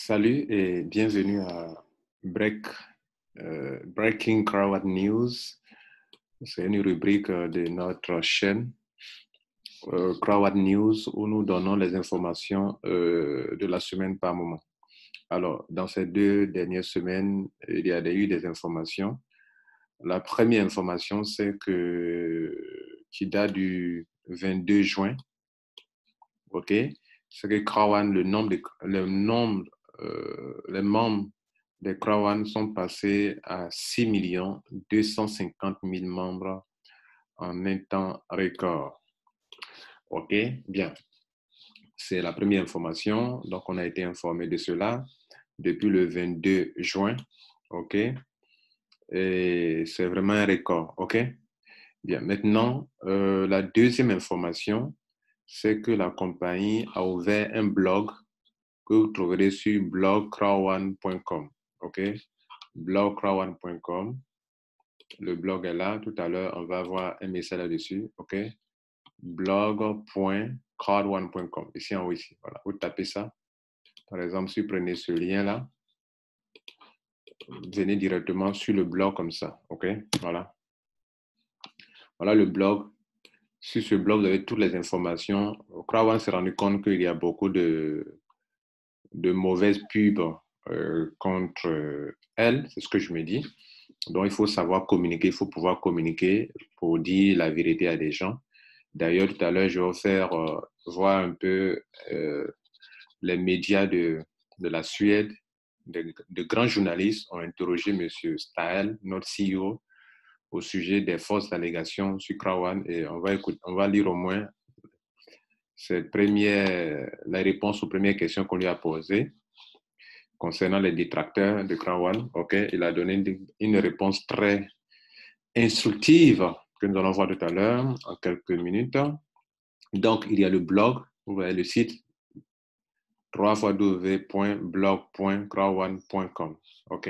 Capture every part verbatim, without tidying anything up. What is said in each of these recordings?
Salut et bienvenue à Break, euh, Breaking Crowd News. C'est une rubrique de notre chaîne euh, Crowd News où nous donnons les informations euh, de la semaine par moment. Alors, dans ces deux dernières semaines, il y a eu des informations. La première information, c'est que qui date du vingt-deux juin, ok, c'est que Krawan, le nombre de le nombre Euh, les membres de Krawan sont passés à six millions deux cent cinquante mille membres en un temps record. Ok, bien. C'est la première information. Donc, on a été informé de cela depuis le vingt-deux juin. Ok. Et c'est vraiment un record. Ok. Bien. Maintenant, euh, la deuxième information, c'est que la compagnie a ouvert un blog que vous trouverez sur blog crowd one point com, ok? blog crowd one point com, le blog est là, tout à l'heure, on va avoir un message là-dessus, ok? blog point crowd one point com, ici en haut, ici, voilà, vous tapez ça. Par exemple, si vous prenez ce lien-là, venez directement sur le blog comme ça, ok? Voilà. Voilà le blog. Sur ce blog, vous avez toutes les informations. Krawan s'est rendu compte qu'il y a beaucoup de... de mauvaises pubs euh, contre elle, c'est ce que je me dis. Donc, il faut savoir communiquer, il faut pouvoir communiquer pour dire la vérité à des gens. D'ailleurs, tout à l'heure, je vais vous faire euh, voir un peu euh, les médias de, de la Suède. De, de grands journalistes ont interrogé M. Stahel, notre C E O, au sujet des fausses allégations sur Krawan. Et on va, écouter, on va lire au moins cette première, la réponse aux premières questions qu'on lui a posées concernant les détracteurs de Krawan. Ok, il a donné une, une réponse très instructive que nous allons voir tout à l'heure en quelques minutes. Donc, il y a le blog, vous voyez le site w w w point blog point crowd one point com. Ok,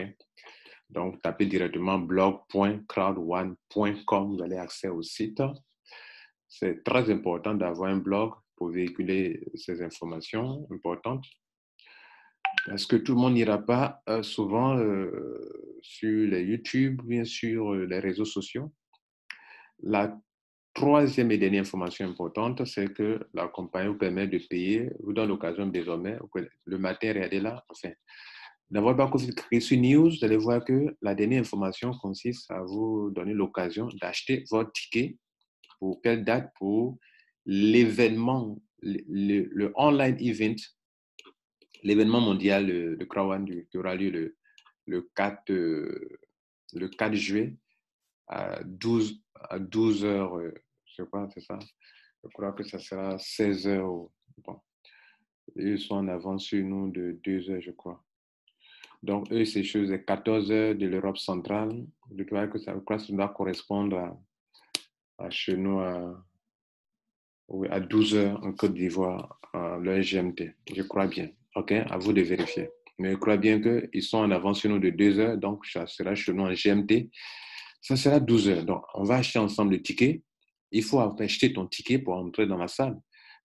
donc tapez directement blog point crowd one point com, vous avez accès au site. C'est très important d'avoir un blog pour véhiculer ces informations importantes, parce que tout le monde n'ira pas euh, souvent euh, sur les YouTube, bien sûr, euh, les réseaux sociaux. La troisième et dernière information importante, c'est que la compagnie vous permet de payer, vous donne l'occasion désormais, le matin, regardez là, enfin, d'avoir pas cliqué sur News, vous allez voir que la dernière information consiste à vous donner l'occasion d'acheter votre ticket. Pour quelle date? Pour l'événement, le, le, le online event, l'événement mondial de, de Krawan qui aura lieu le, le, quatre juillet à douze heures, je sais pas, c'est ça? Je crois que ça sera seize heures. Bon. Ils sont en avance sur nous de deux heures, je crois. Donc, eux, ces choses, c'est quatorze heures de l'Europe centrale. Je crois que ça, je crois que ça doit correspondre à à chez nous à, à douze heures en Côte d'Ivoire, le G M T. Je crois bien. OK? À vous de vérifier. Mais je crois bien qu'ils sont en avance chez nous de deux heures, donc ça sera chez nous en G M T. Ça sera douze heures. Donc, on va acheter ensemble le ticket. Il faut acheter ton ticket pour entrer dans la salle.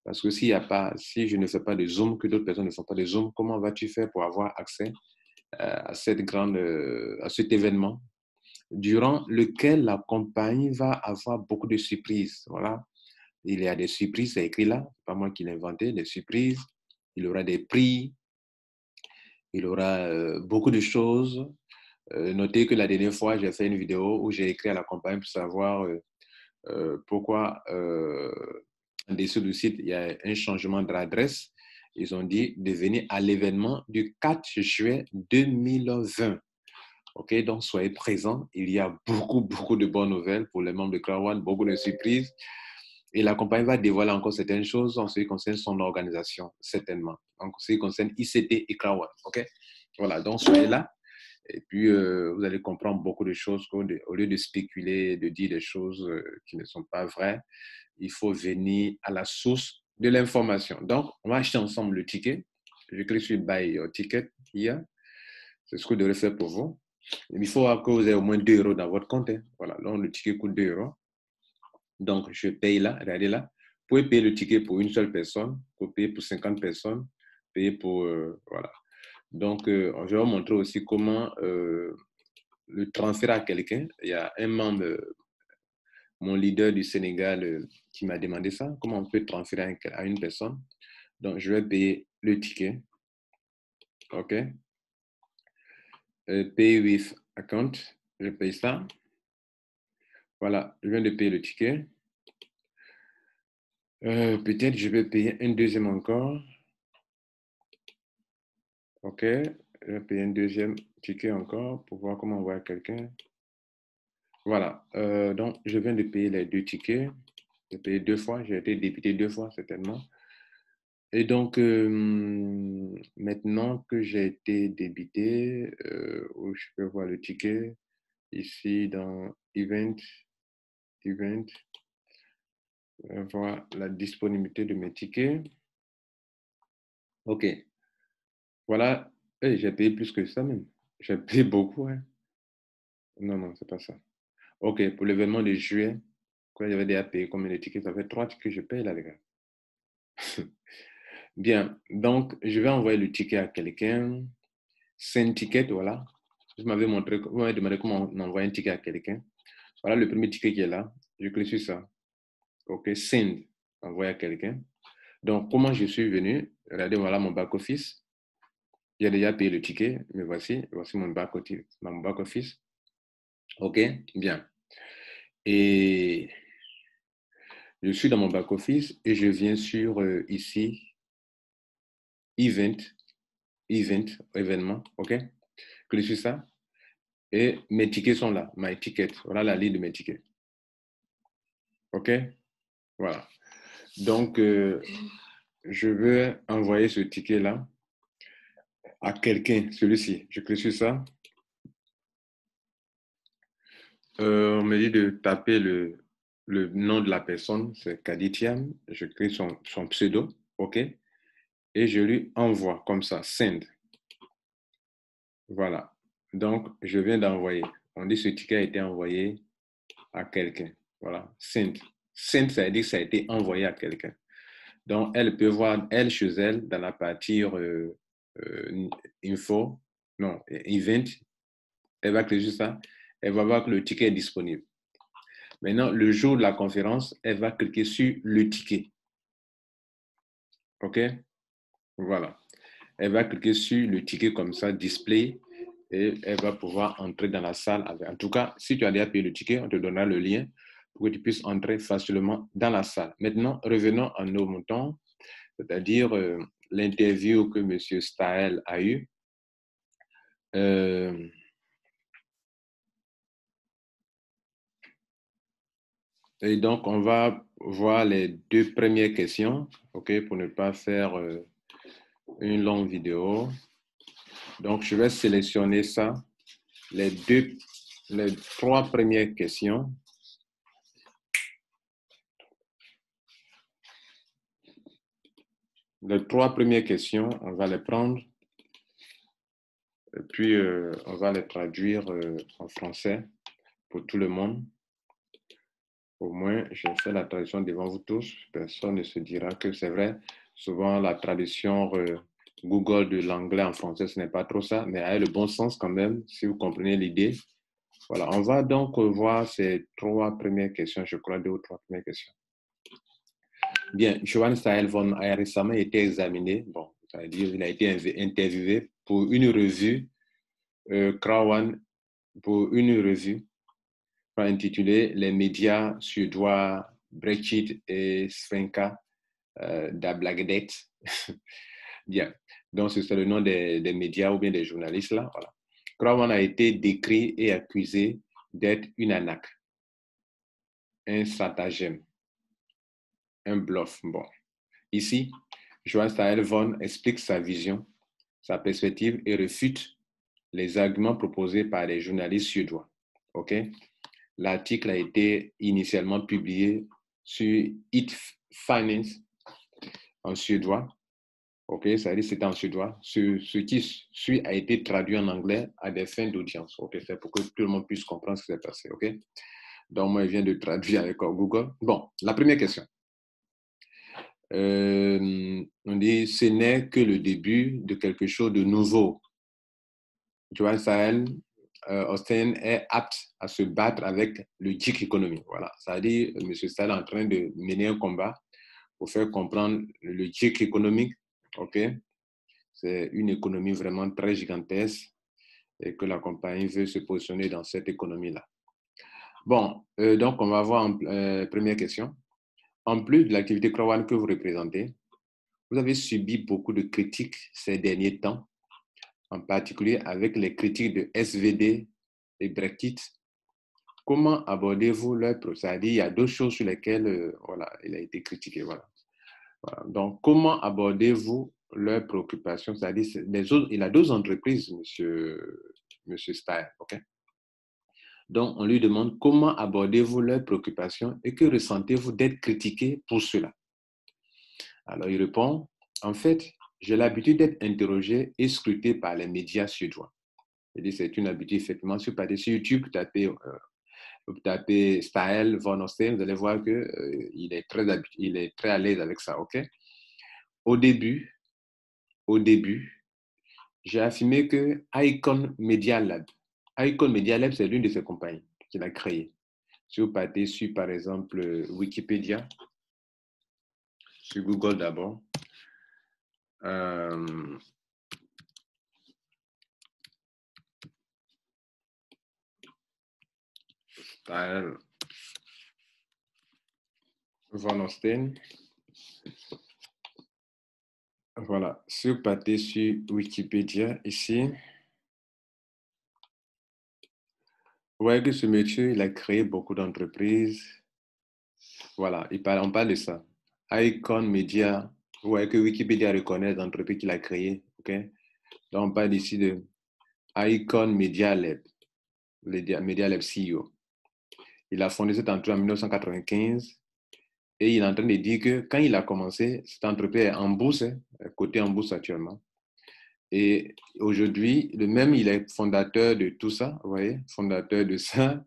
Parce que s'il y a pas, si je ne fais pas de Zoom, que d'autres personnes ne font pas de Zoom, comment vas-tu faire pour avoir accès à, cette grande, à cet événement durant lequel la compagnie va avoir beaucoup de surprises. Voilà. Il y a des surprises, c'est écrit là, c'est pas moi qui l'ai inventé, des surprises. Il y aura des prix, il y aura beaucoup de choses. Euh, notez que la dernière fois, j'ai fait une vidéo où j'ai écrit à la compagnie pour savoir euh, euh, pourquoi, euh, en dessous du site, il y a un changement d'adresse. Ils ont dit de venir à l'événement du quatre juillet deux mille vingt. Ok, donc soyez présents. Il y a beaucoup, beaucoup de bonnes nouvelles pour les membres de Krawan, beaucoup de surprises. Et la compagnie va dévoiler encore certaines choses en ce qui concerne son organisation, certainement. En ce qui concerne I C T et Krawan. Ok, voilà, donc soyez là. Et puis, euh, vous allez comprendre beaucoup de choses. Au lieu de spéculer, de dire des choses qui ne sont pas vraies, il faut venir à la source de l'information. Donc, on va acheter ensemble le ticket. Je clique sur Buy Your Ticket hier. C'est ce que je devrais faire pour vous. Il faut que vous ayez au moins deux euros dans votre compte. Hein. Voilà, là, le ticket coûte deux euros. Donc, je paye là, regardez là. Vous pouvez payer le ticket pour une seule personne, vous pouvez payer pour cinquante personnes, payer pour, euh, voilà. Donc, euh, je vais vous montrer aussi comment euh, le transfert à quelqu'un. Il y a un membre, euh, mon leader du Sénégal, euh, qui m'a demandé ça. Comment on peut transférer à une personne? Donc, je vais payer le ticket. OK. Euh, pay with account. Je paye ça. Voilà, je viens de payer le ticket. Euh, peut-être je vais payer un deuxième encore. OK, je vais payer un deuxième ticket encore pour voir comment on voit quelqu'un. Voilà, euh, donc je viens de payer les deux tickets. J'ai payé deux fois, j'ai été débité deux fois certainement. Et donc, euh, maintenant que j'ai été débité, euh, où je peux voir le ticket, ici dans Event, Event, voir la disponibilité de mes tickets. OK. Voilà. Hey, j'ai payé plus que ça même. J'ai payé beaucoup. Hein. Non, non, c'est pas ça. OK. Pour l'événement de juillet, quand j'avais déjà payé combien de tickets? Ça fait trois tickets que je paye là, les gars. Bien. Donc, je vais envoyer le ticket à quelqu'un. Send ticket, voilà. Je m'avais montré, vous m'avez demandé comment on envoie un ticket à quelqu'un. Voilà le premier ticket qui est là. Je clique sur ça. OK, send, envoyer à quelqu'un. Donc, comment je suis venu? Regardez, voilà mon back-office. J'ai déjà payé le ticket, mais voici, voici mon back-office. Mon back-office. OK, bien. Et je suis dans mon back-office et je viens sur euh, ici, event, event, événement. OK, clique sur ça. Et mes tickets sont là, my ticket. Voilà la liste de mes tickets. OK. Voilà. Donc, euh, je veux envoyer ce ticket-là à quelqu'un, celui-ci. Je clique sur ça. Euh, on me dit de taper le, le nom de la personne, c'est Kadithiam. Je clique son, son pseudo, OK? Et je lui envoie comme ça, send. Voilà. Donc, je viens d'envoyer. On dit que ce ticket a été envoyé à quelqu'un. Voilà, send. Send, ça veut dire que ça a été envoyé à quelqu'un. Donc, elle peut voir, elle, chez elle, dans la partie euh, euh, info, non, event, elle va cliquer sur ça, elle va voir que le ticket est disponible. Maintenant, le jour de la conférence, elle va cliquer sur le ticket. OK? Voilà. Elle va cliquer sur le ticket comme ça, display, et elle va pouvoir entrer dans la salle. En tout cas, si tu as déjà payé le ticket, on te donnera le lien pour que tu puisses entrer facilement dans la salle. Maintenant, revenons à nos moutons, c'est-à-dire euh, l'interview que M. Stahel a eue. Euh, et donc, on va voir les deux premières questions, ok, pour ne pas faire euh, une longue vidéo. Donc, je vais sélectionner ça, les deux, les trois premières questions. Les trois premières questions, on va les prendre et puis euh, on va les traduire euh, en français pour tout le monde. Au moins, je fais la traduction devant vous tous. Personne ne se dira que c'est vrai. Souvent, la traduction euh, Google de l'anglais en français, ce n'est pas trop ça, mais avec le bon sens quand même, si vous comprenez l'idée. Voilà, on va donc voir ces trois premières questions, je crois deux ou trois premières questions. Bien, Johan Stahel von a récemment été examiné, bon, c'est-à-dire il a été interviewé pour une revue, euh, Krawan, pour une revue intitulée Les médias suédois, Brexit et Svenska euh, Dagbladet. Bien, donc c'est le nom des, des médias ou bien des journalistes là. Voilà. Krawan a été décrit et accusé d'être une arnaque, un stratagème. Un bluff. Bon. Ici, Johan Stahel von explique sa vision, sa perspective et refute les arguments proposés par les journalistes suédois. OK? L'article a été initialement publié sur It Finance en suédois. OK? Ça dit c'est en suédois. Ce, ce qui suit a été traduit en anglais à des fins d'audience. OK? C'est pour que tout le monde puisse comprendre ce qui s'est passé. OK? Donc, moi, je viens de traduire avec Google. Bon, la première question. euh, on dit ce n'est que le début de quelque chose de nouveau. Johan Stahel Austin est apte à se battre avec le gig economy. Voilà, ça dit M. Stahel est en train de mener un combat pour faire comprendre le gig économique. Ok, c'est une économie vraiment très gigantesque et que la compagnie veut se positionner dans cette économie-là. Bon, euh, donc on va voir en euh, première question. En plus de l'activité Krawan que vous représentez, vous avez subi beaucoup de critiques ces derniers temps, en particulier avec les critiques de S V D et Brexit. Comment abordez-vous leur procès? C'est-à-dire, il y a deux choses sur lesquelles euh, voilà, il a été critiqué. Voilà. Voilà. Donc, comment abordez-vous leurs préoccupations? C'est-à-dire, il a deux entreprises, monsieur, monsieur Stahel. Okay? Donc, on lui demande comment abordez-vous leurs préoccupations et que ressentez-vous d'être critiqué pour cela? Alors, il répond, en fait, j'ai l'habitude d'être interrogé et scruté par les médias suédois. C'est une habitude, effectivement. Si vous partez sur YouTube, vous tapez, euh, vous tapez Stahel von Austin, vous allez voir qu'il euh, est très, il est très à l'aise avec ça. Okay? Au début, au début, j'ai affirmé que Icon Medialab, Icon Medialab, c'est l'une de ses compagnies qu'il a créée. Si vous partez sur, par exemple, Wikipédia, sur Google d'abord, Euh, Stahel von Austin. Voilà, si vous partez sur Wikipédia ici, vous voyez que ce monsieur, il a créé beaucoup d'entreprises. Voilà, il parle, on parle de ça. Icon Media. Vous voyez que Wikipédia reconnaît l'entreprise qu'il a créée. Okay? Donc, on parle ici de Icon Medialab, le Medialab C E O. Il a fondé cette entreprise en mille neuf cent quatre-vingt-quinze et il est en train de dire que quand il a commencé, cette entreprise est en bourse, cotée en bourse actuellement. Et aujourd'hui, le même, il est fondateur de tout ça, vous voyez, fondateur de ça,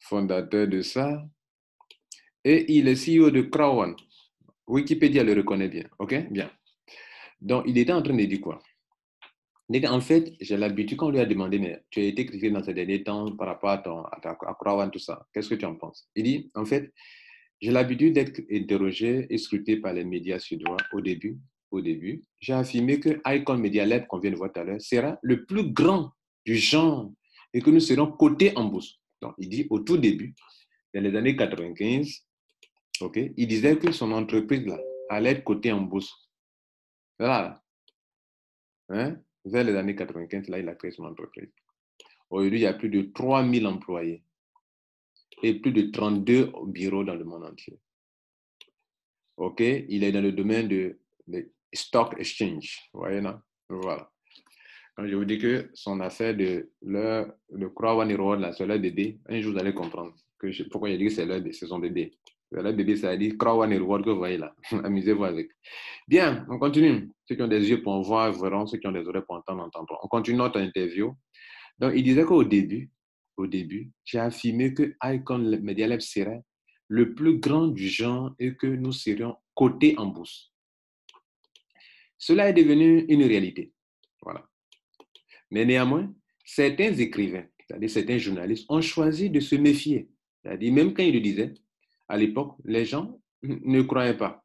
fondateur de ça. Et il est C E O de Krawan. Wikipédia le reconnaît bien, ok? Bien. Donc, il était en train de dire quoi? En fait, j'ai l'habitude, quand on lui a demandé, mais tu as été critiqué dans ces derniers temps par rapport à, ton, à, ta, à Krawan, tout ça, qu'est-ce que tu en penses? Il dit, en fait, j'ai l'habitude d'être interrogé et scruté par les médias suédois au début. Au début, j'ai affirmé que Icon Media Lab, qu'on vient de voir tout à l'heure, sera le plus grand du genre et que nous serons cotés en bourse. Donc, il dit, au tout début, dans les années quatre-vingt-quinze, okay. Il disait que son entreprise là, allait être cotée en bourse. Là, hein? Vers les années quatre-vingt-quinze, là, il a créé son entreprise. Aujourd'hui, il y a plus de trois mille employés et plus de trente-deux bureaux dans le monde entier. Ok, il est dans le domaine de, de stock exchange. Vous voyez là? Voilà. Quand je vous dis que son affaire de leur de Krawan Road, là, c'est leur bébé, un jour vous allez comprendre que je, pourquoi il dit que c'est leur c'est son bébé. Là, bébé, ça a dit Krawan et Reward que vous voyez là. Amusez-vous avec. Bien, on continue. Ceux qui ont des yeux pour voir verront, ceux qui ont des oreilles pour entendre entendront. On continue notre interview. Donc, il disait qu'au début, au début, j'ai affirmé que Icon Media Lab serait le plus grand du genre et que nous serions cotés en bourse. Cela est devenu une réalité. Voilà. Mais néanmoins, certains écrivains, c'est-à-dire certains journalistes, ont choisi de se méfier. C'est-à-dire, même quand ils le disaient, à l'époque, les gens ne croyaient pas.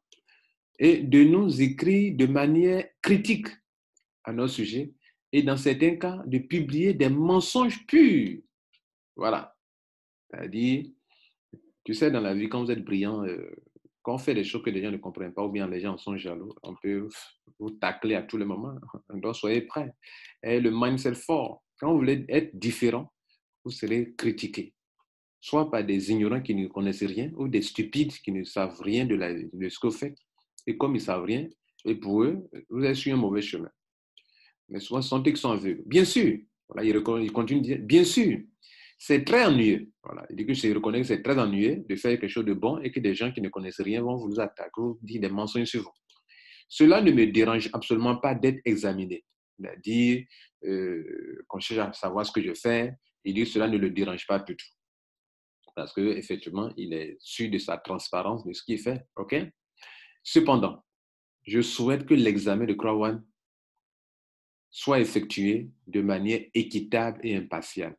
Et de nous écrire de manière critique à nos sujets et dans certains cas, de publier des mensonges purs. Voilà. C'est-à-dire, tu sais, dans la vie, quand vous êtes brillant, euh, quand on fait des choses que les gens ne comprennent pas ou bien les gens sont jaloux, on peut vous tacler à tout le moment. Donc, soyez prêts. Et le mindset fort. Quand vous voulez être différent, vous serez critiqué. Soit par des ignorants qui ne connaissent rien ou des stupides qui ne savent rien de, la, de ce que vous faites. Et comme ils ne savent rien, et pour eux, vous êtes sur un mauvais chemin. Mais souvent, ce sont eux qui sont aveugles. Bien sûr, voilà, il continue de dire, bien sûr, c'est très ennuyeux. Voilà, il dit que je reconnais que c'est très ennuyeux de faire quelque chose de bon et que des gens qui ne connaissent rien vont vous attaquer, vous dire des mensonges sur vous. Cela ne me dérange absolument pas d'être examiné. C'est-à-dire euh, qu'on cherche à savoir ce que je fais. Il dit que cela ne le dérange pas du tout. Parce qu'effectivement, il est sûr de sa transparence, de ce qu'il fait. OK? Cependant, je souhaite que l'examen de Krawan soit effectué de manière équitable et impartiale.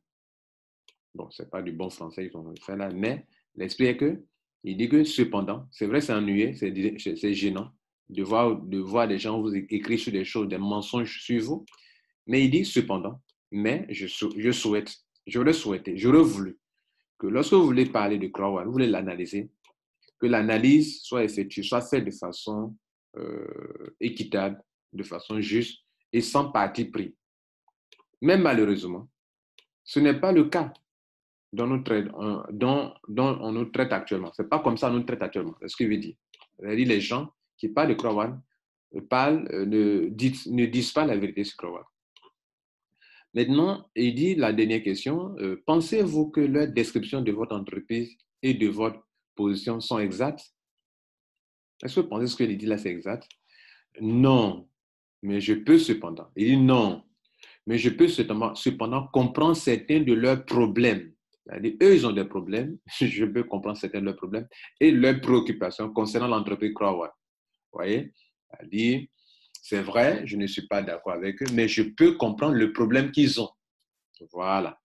Bon, ce n'est pas du bon français, ils ont fait là, mais l'esprit est que, il dit que cependant, c'est vrai, c'est ennuyé, c'est gênant de voir, de voir des gens vous écrire sur des choses, des mensonges sur vous, mais il dit cependant, mais je, sou, je souhaite, j'aurais souhaité, j'aurais voulu que lorsque vous voulez parler de Krawan, vous voulez l'analyser, que l'analyse soit effectuée, soit faite de façon euh, équitable, de façon juste et sans parti pris. Mais malheureusement, ce n'est pas le cas dont, nous traite, euh, dont, dont on nous traite actuellement. Ce n'est pas comme ça qu'on nous traite actuellement. C'est ce que je veux dire. C'est-à-dire les gens qui parlent de Krawan parlent, euh, ne, dit, ne disent pas la vérité sur Krawan. Maintenant, il dit la dernière question. Euh, pensez-vous que leur description de votre entreprise et de votre position sont exactes? Est-ce que vous pensez ce qu'il dit là, c'est exact? Non, mais je peux cependant. Il dit non, mais je peux cependant, cependant comprendre certains de leurs problèmes. C'est-à-dire, eux, ils ont des problèmes. Je peux comprendre certains de leurs problèmes et leurs préoccupations concernant l'entreprise Krawan. Vous voyez? C'est-à-dire, c'est vrai, je ne suis pas d'accord avec eux, mais je peux comprendre le problème qu'ils ont. Voilà.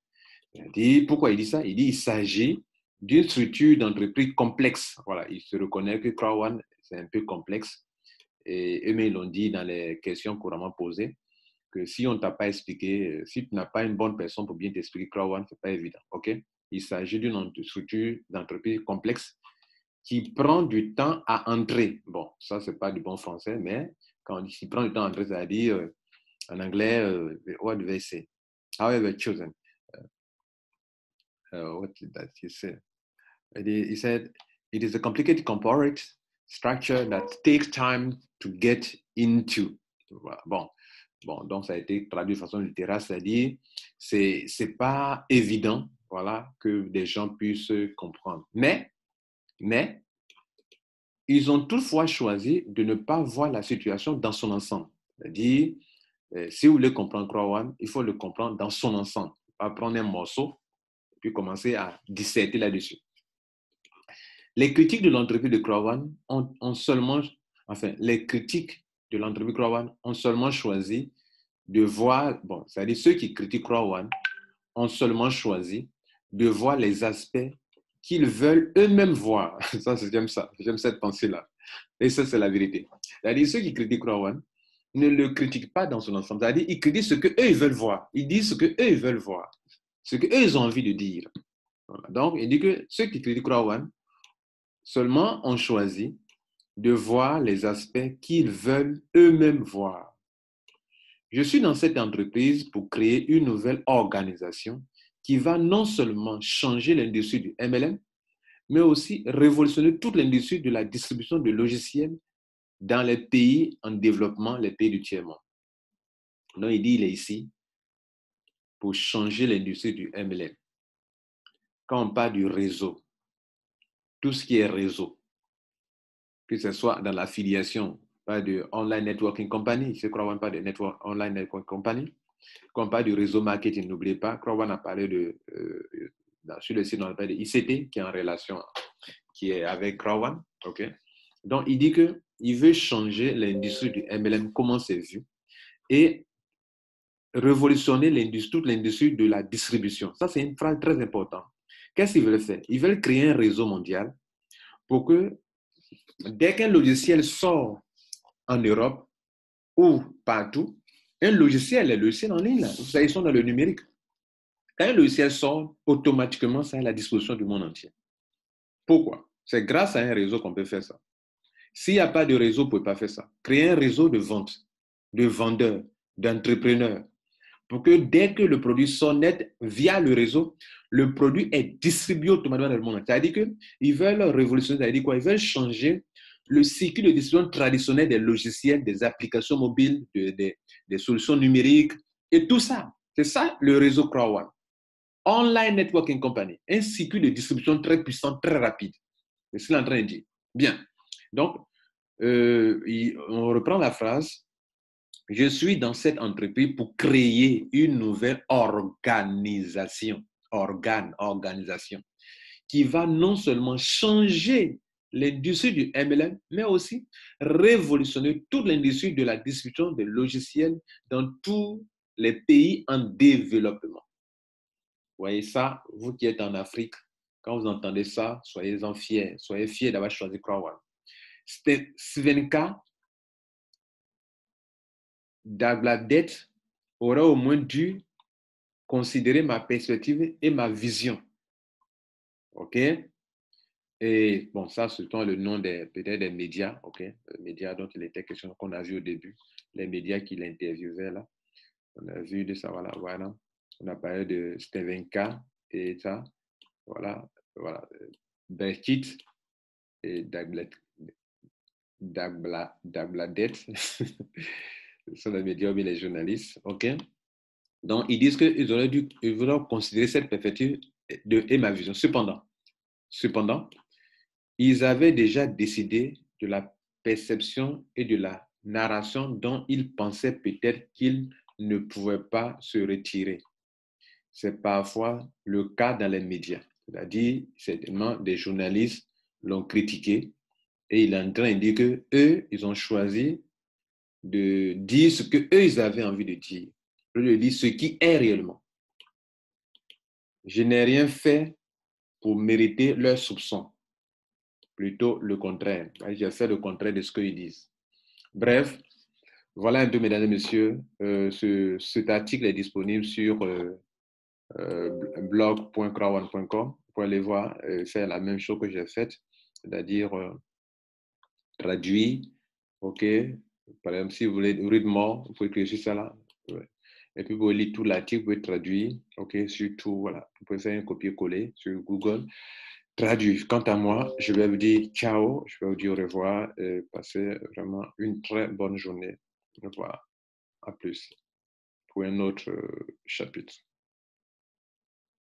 Il dit, pourquoi il dit ça? Il dit, il s'agit d'une structure d'entreprise complexe. Voilà, il se reconnaît que Krawan, c'est un peu complexe. Et eux-mêmes l'ont dit dans les questions couramment posées, que si on ne t'a pas expliqué, si tu n'as pas une bonne personne pour bien t'expliquer Krawan, ce n'est pas évident. Okay? Il s'agit d'une structure d'entreprise complexe qui prend du temps à entrer. Bon, ça, ce n'est pas du bon français, mais... Quand on dit qu'il prend du temps à entrer, c'est-à-dire euh, en anglais, euh, what did they say? However, chosen. Uh, what did that he say? He said, it is a complicated corporate structure that takes time to get into. Voilà. Bon. bon, donc ça a été traduit de façon littérale, c'est-à-dire c'est c'est pas évident, voilà, que des gens puissent comprendre. Mais, mais. Ils ont toutefois choisi de ne pas voir la situation dans son ensemble. C'est-à-dire, eh, si vous voulez comprendre Krawan, il faut le comprendre dans son ensemble. Pas prendre un morceau et puis commencer à disserter là-dessus. Les critiques de l'entreprise de Krawan ont, ont seulement, enfin, les critiques de l'entreprise Krawan ont seulement choisi de voir, bon, c'est-à-dire ceux qui critiquent Krawan ont seulement choisi de voir les aspects qu'ils veulent eux-mêmes voir. Ça, j'aime ça. J'aime cette pensée-là. Et ça, c'est la vérité. C'est-à-dire, ceux qui critiquent Krawan ne le critiquent pas dans son ensemble. C'est-à-dire, ils critiquent ce qu'eux, ils veulent voir. Ils disent ce qu'eux, ils veulent voir. Ce qu'eux, ils ont envie de dire. Voilà. Donc, il dit que ceux qui critiquent Krawan seulement ont choisi de voir les aspects qu'ils veulent eux-mêmes voir. Je suis dans cette entreprise pour créer une nouvelle organisation qui va non seulement changer l'industrie du M L M, mais aussi révolutionner toute l'industrie de la distribution de logiciels dans les pays en développement, les pays du tiers-monde. Donc, il dit, il est ici pour changer l'industrie du M L M. Quand on parle du réseau, tout ce qui est réseau, que ce soit dans l'affiliation, pas de Online Networking Company, je crois qu'on parle de network, Online Networking Company. Quand on parle du réseau marketing, n'oubliez pas, Krawan a parlé de, euh, dans, sur le site, on parle de I C T, qui est en relation, qui est avec Krawan. Okay? Donc, il dit qu'il veut changer l'industrie du M L M, comment c'est vu, et révolutionner l'industrie, toute l'industrie de la distribution. Ça, c'est une phrase très importante. Qu'est-ce qu'ils veulent faire? Ils veulent créer un réseau mondial pour que, dès qu'un logiciel sort en Europe ou partout, un logiciel, les logiciels en ligne, là, vous savez, ils sont dans le numérique. Quand un logiciel sort, automatiquement, ça est à la disposition du monde entier. Pourquoi? C'est grâce à un réseau qu'on peut faire ça. S'il n'y a pas de réseau, vous ne pouvez pas faire ça. Créer un réseau de vente, de vendeurs, d'entrepreneurs, pour que dès que le produit sort net, via le réseau, le produit est distribué automatiquement dans le monde entier. C'est-à-dire qu'ils veulent révolutionner, c'est-à-dire quoi? Ils veulent changer le circuit de distribution traditionnel des logiciels, des applications mobiles, de, de, des solutions numériques et tout ça. C'est ça le réseau Krawan. Online Networking Company, un circuit de distribution très puissant, très rapide. C'est ce qu'il est en train de dire. Bien. Donc, euh, on reprend la phrase. Je suis dans cette entreprise pour créer une nouvelle organisation, organe, organisation, qui va non seulement changer l'industrie du M L M, mais aussi révolutionner toute l'industrie de la distribution de logiciels dans tous les pays en développement. Vous voyez ça, vous qui êtes en Afrique, quand vous entendez ça, soyez-en fiers, soyez fiers d'avoir choisi Krawan. Svenska Dagbladet aurait au moins dû considérer ma perspective et ma vision. OK? Et bon, ça, c'est le nom des peut-être des médias, OK? Les médias dont il était question qu'on a vu au début, les médias qui l'interviewaient là. On a vu de ça, voilà, voilà. On a parlé de Svenska et ça. Voilà, voilà. Berkit et Dagbladet. Dagbladet. Ce sont les médias, mais les journalistes, OK? Donc, ils disent qu'ils auraient dû ils auraient considérer cette perspective de et ma vision. Cependant, cependant, ils avaient déjà décidé de la perception et de la narration dont ils pensaient peut-être qu'ils ne pouvaient pas se retirer. C'est parfois le cas dans les médias. C'est-à-dire, certainement, des journalistes l'ont critiqué et il est en train de dire qu'eux, ils ont choisi de dire ce qu'eux, ils avaient envie de dire. Je dis ce qui est réellement. Je n'ai rien fait pour mériter leurs soupçons. Plutôt le contraire. J'ai fait le contraire de ce qu'ils disent. Bref, voilà un peu, mesdames et messieurs. Euh, ce, cet article est disponible sur euh, euh, blog point krawan point com. Vous pouvez aller voir, euh, faire la même chose que j'ai faite, c'est-à-dire euh, traduire. OK. Par exemple, si vous voulez rudement, vous pouvez écrire sur ça là. Ouais. Et puis, vous pouvez lire tout l'article, vous pouvez traduire, OK, surtout, voilà, vous pouvez faire un copier-coller sur Google, traduire. Quant à moi, je vais vous dire ciao, je vais vous dire au revoir et passez vraiment une très bonne journée. Au revoir, à plus, pour un autre chapitre.